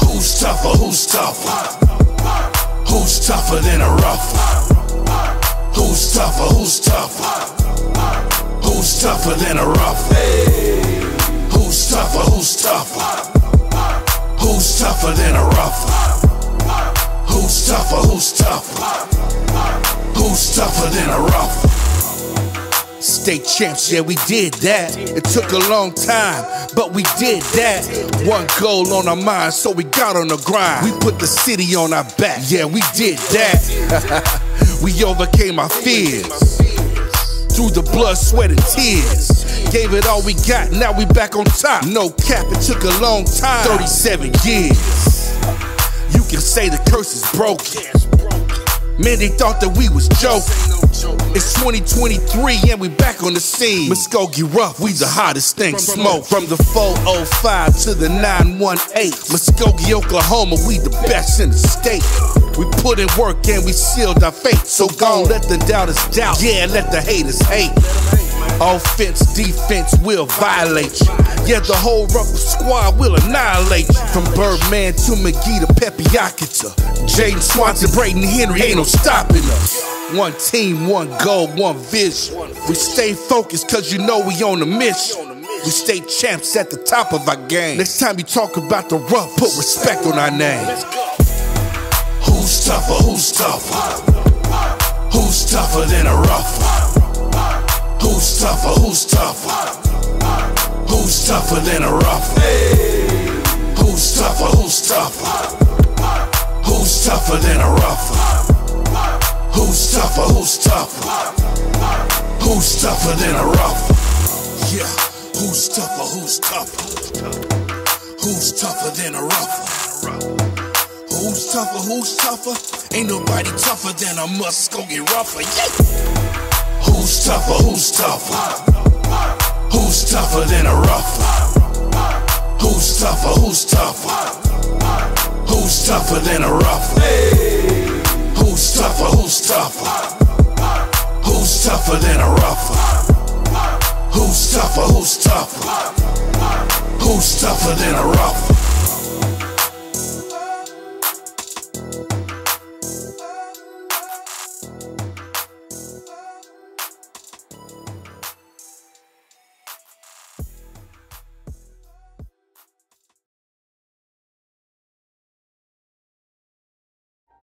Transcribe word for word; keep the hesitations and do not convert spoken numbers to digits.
Who's tougher, who's tougher? Who's tougher than a ruffle? Who's tougher, who's tougher? Who's tougher than a ruffle? Who's tougher, who's tougher? Who's tougher than a ruffle? Who's tougher, who's tougher? Who's tougher than a ruffle? State champs, yeah, we did that. It took a long time, but we did that. One goal on our mind, so we got on the grind. We put the city on our back, yeah, we did that. We overcame our fears through the blood, sweat, and tears. Gave it all we got, now we back on top. No cap, it took a long time, thirty-seven years. You can say the curse is broken. Man, they thought that we was joking. It's twenty twenty-three and we back on the scene. Muskogee rough, we the hottest thing. Smoke from the four oh five to the nine one eight. Muskogee, Oklahoma, we the best in the state. We put in work and we sealed our fate. So gone, let the doubters doubt. Yeah, let the haters hate. Offense, defense will violate you. Yeah, the whole Ruffle squad will annihilate you. From Birdman to McGee to Pepe Yakita, Jaden Swanson, Brayden Henry, ain't no stopping us. One team, one goal, one vision. We stay focused cause you know we on a mission. We stay champs at the top of our game. Next time you talk about the rough, put respect on our name. Who's tougher, who's tougher? Who's tougher than a rough? Who's tougher, who's tougher? Who's tougher than a rough? Who's tougher, who's tougher? Who's tougher than a rough? Who's tougher, who's tougher? Who's tougher than a ruffle? Yeah, who's tougher, who's tougher? Who's tougher than a ruffle? Who's tougher, who's tougher? Ain't nobody tougher than a Muskogee ruffle, yeah! Who's tougher, who's tougher? Who's tougher than a ruffle? Who's tougher, who's tougher? Who's tougher than a ruffle? Who's tougher, who's tougher? Who's tougher than a ruffle? Who's tougher, who's tougher? Who's tougher than a ruffle?